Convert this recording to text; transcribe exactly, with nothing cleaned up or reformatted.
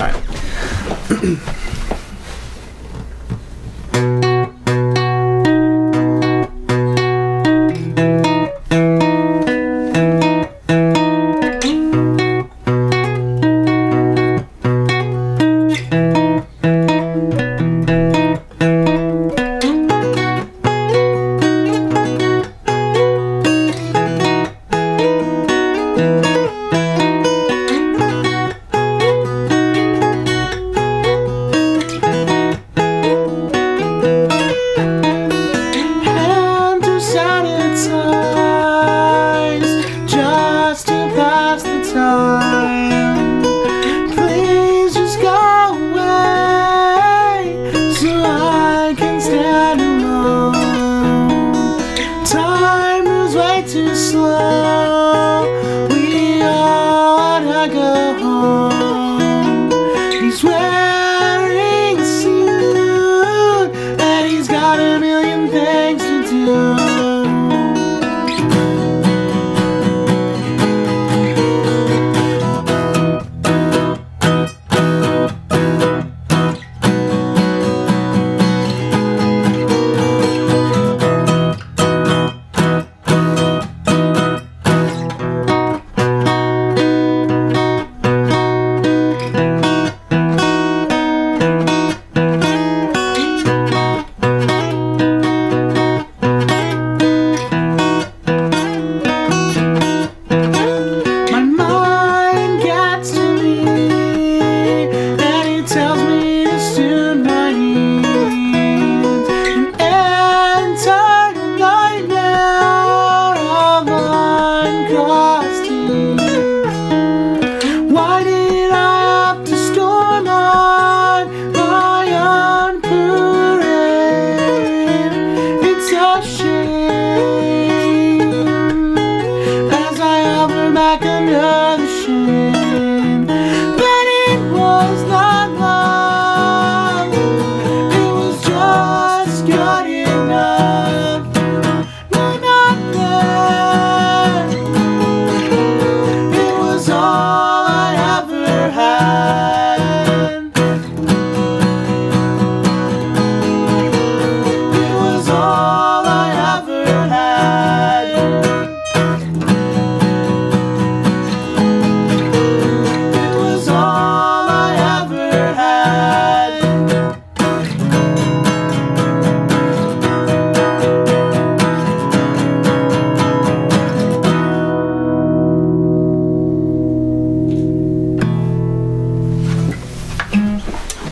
All right. Slow, we all wanna go home. These